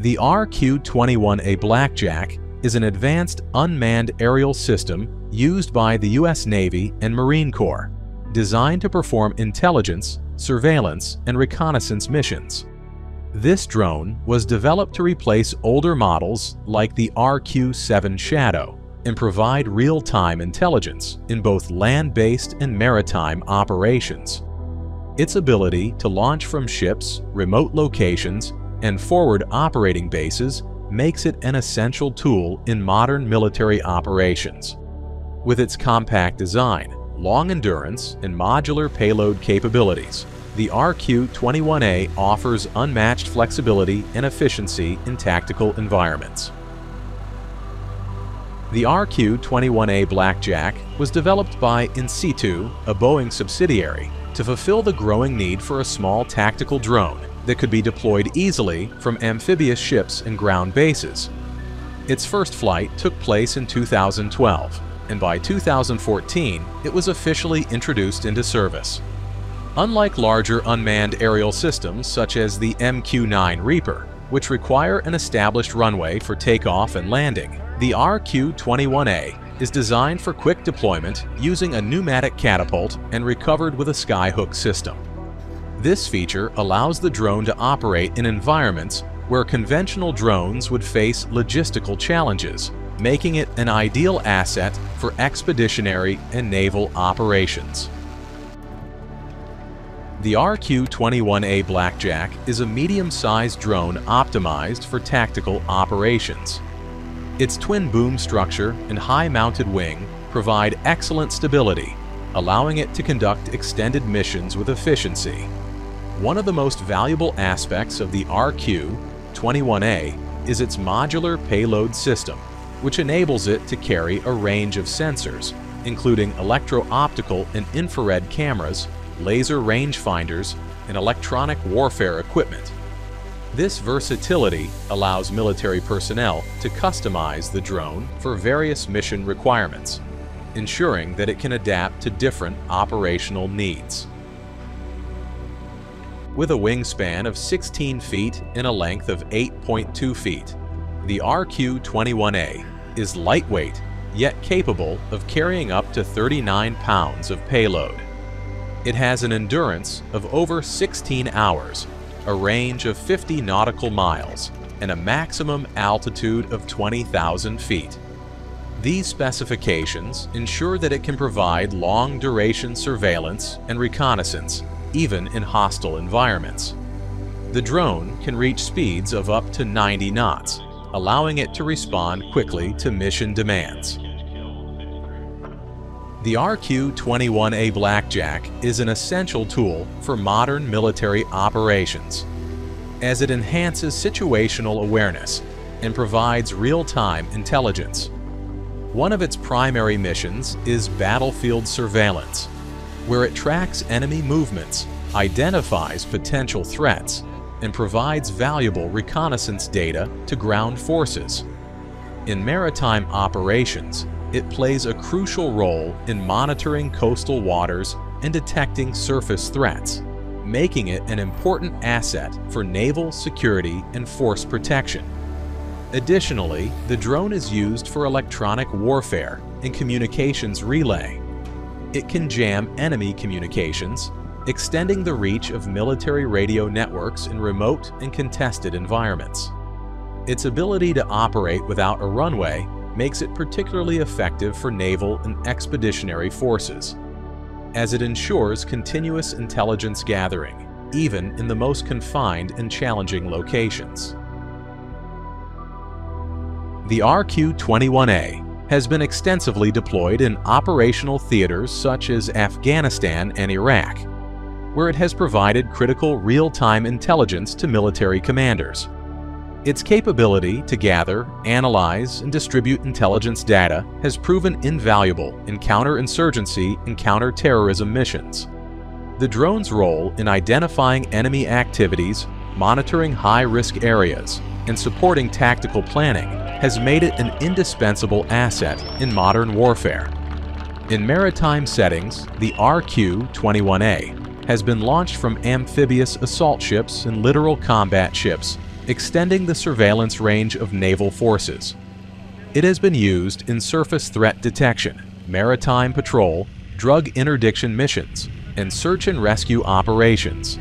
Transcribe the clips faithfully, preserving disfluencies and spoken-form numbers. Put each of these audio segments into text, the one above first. The R Q twenty-one A Blackjack is an advanced unmanned aerial system used by the U S Navy and Marine Corps, designed to perform intelligence, surveillance, and reconnaissance missions. This drone was developed to replace older models like the R Q seven Shadow and provide real-time intelligence in both land-based and maritime operations. Its ability to launch from ships, remote locations, and forward operating bases makes it an essential tool in modern military operations. With its compact design, long endurance, and modular payload capabilities, the R Q twenty-one A offers unmatched flexibility and efficiency in tactical environments. The R Q twenty-one A Blackjack was developed by Insitu, a Boeing subsidiary, to fulfill the growing need for a small tactical drone that could be deployed easily from amphibious ships and ground bases. Its first flight took place in two thousand twelve, and by two thousand fourteen, it was officially introduced into service. Unlike larger unmanned aerial systems such as the M Q nine Reaper, which require an established runway for takeoff and landing, the R Q twenty-one A is designed for quick deployment using a pneumatic catapult and recovered with a skyhook system. This feature allows the drone to operate in environments where conventional drones would face logistical challenges, making it an ideal asset for expeditionary and naval operations. The R Q twenty-one A Blackjack is a medium-sized drone optimized for tactical operations. Its twin boom structure and high-mounted wing provide excellent stability, allowing it to conduct extended missions with efficiency. One of the most valuable aspects of the R Q twenty-one A is its modular payload system, which enables it to carry a range of sensors, including electro-optical and infrared cameras, laser rangefinders, and electronic warfare equipment. This versatility allows military personnel to customize the drone for various mission requirements, ensuring that it can adapt to different operational needs. With a wingspan of sixteen feet and a length of eight point two feet, the R Q twenty-one A is lightweight yet capable of carrying up to thirty-nine pounds of payload. It has an endurance of over sixteen hours, a range of fifty nautical miles, and a maximum altitude of twenty thousand feet. These specifications ensure that it can provide long-duration surveillance and reconnaissance, even in hostile environments. The drone can reach speeds of up to ninety knots, allowing it to respond quickly to mission demands. The R Q twenty-one A Blackjack is an essential tool for modern military operations, as it enhances situational awareness and provides real-time intelligence. One of its primary missions is battlefield surveillance, where it tracks enemy movements, identifies potential threats, and provides valuable reconnaissance data to ground forces. In maritime operations, it plays a crucial role in monitoring coastal waters and detecting surface threats, making it an important asset for naval security and force protection. Additionally, the drone is used for electronic warfare and communications relay. It can jam enemy communications, extending the reach of military radio networks in remote and contested environments. Its ability to operate without a runway makes it particularly effective for naval and expeditionary forces, as it ensures continuous intelligence gathering, even in the most confined and challenging locations. The R Q twenty-one A has been extensively deployed in operational theaters such as Afghanistan and Iraq, where it has provided critical real-time intelligence to military commanders. Its capability to gather, analyze, and distribute intelligence data has proven invaluable in counterinsurgency and counterterrorism missions. The drone's role in identifying enemy activities, monitoring high-risk areas, and supporting tactical planning has made it an indispensable asset in modern warfare. In maritime settings, the R Q twenty-one A has been launched from amphibious assault ships and littoral combat ships extending the surveillance range of naval forces. It has been used in surface threat detection, maritime patrol, drug interdiction missions, and search and rescue operations.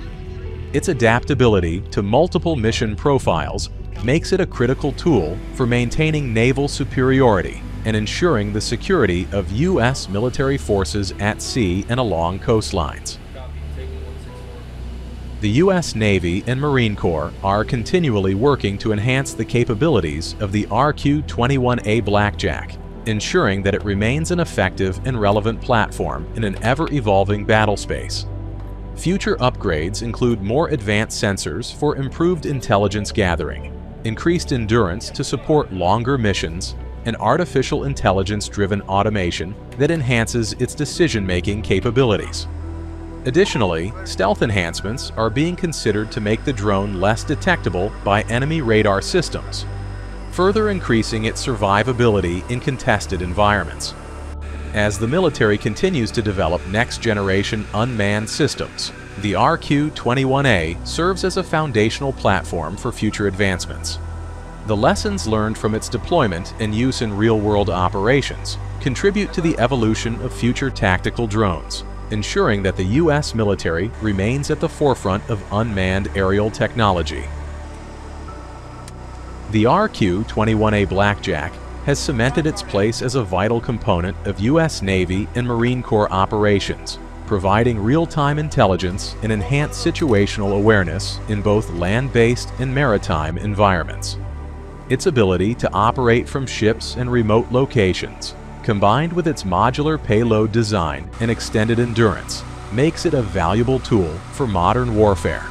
Its adaptability to multiple mission profiles makes it a critical tool for maintaining naval superiority and ensuring the security of U S military forces at sea and along coastlines. The U S Navy and Marine Corps are continually working to enhance the capabilities of the R Q twenty-one A Blackjack, ensuring that it remains an effective and relevant platform in an ever-evolving battle space. Future upgrades include more advanced sensors for improved intelligence gathering, increased endurance to support longer missions, and artificial intelligence-driven automation that enhances its decision-making capabilities. Additionally, stealth enhancements are being considered to make the drone less detectable by enemy radar systems, further increasing its survivability in contested environments. As the military continues to develop next-generation unmanned systems, the R Q twenty-one A serves as a foundational platform for future advancements. The lessons learned from its deployment and use in real-world operations contribute to the evolution of future tactical drones, ensuring that the U S military remains at the forefront of unmanned aerial technology. The R Q twenty-one A Blackjack has cemented its place as a vital component of U S Navy and Marine Corps operations, providing real-time intelligence and enhanced situational awareness in both land-based and maritime environments. Its ability to operate from ships and remote locations, combined with its modular payload design and extended endurance, makes it a valuable tool for modern warfare.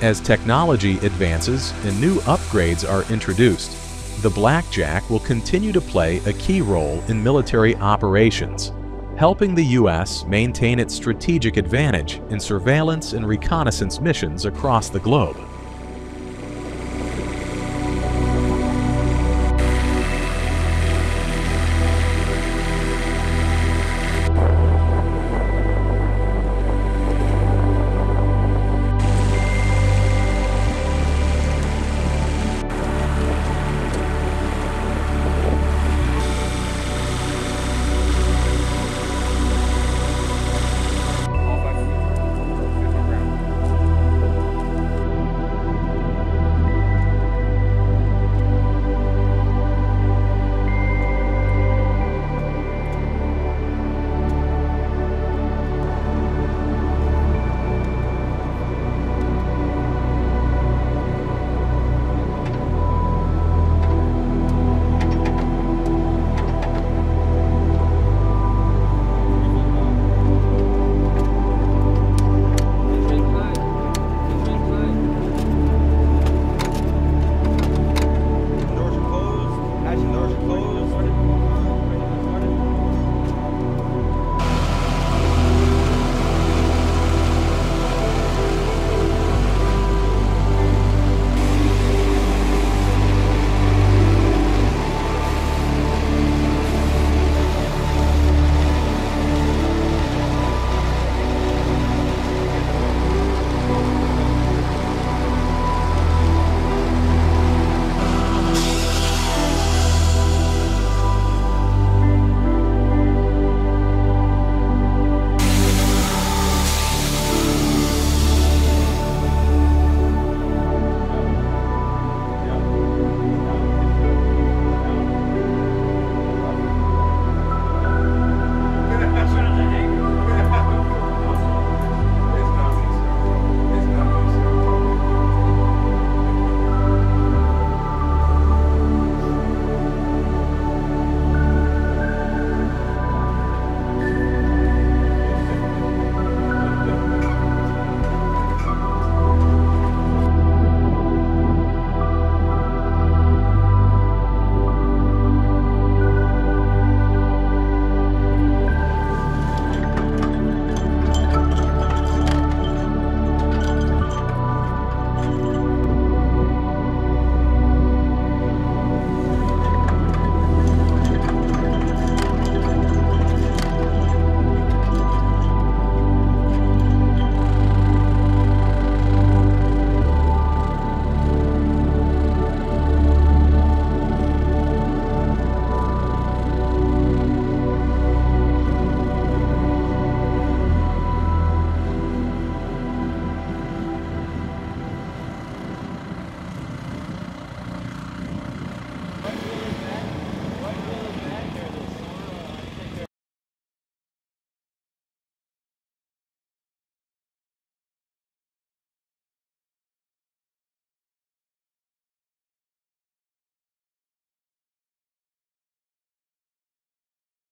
As technology advances and new upgrades are introduced, the Blackjack will continue to play a key role in military operations, helping the U S maintain its strategic advantage in surveillance and reconnaissance missions across the globe.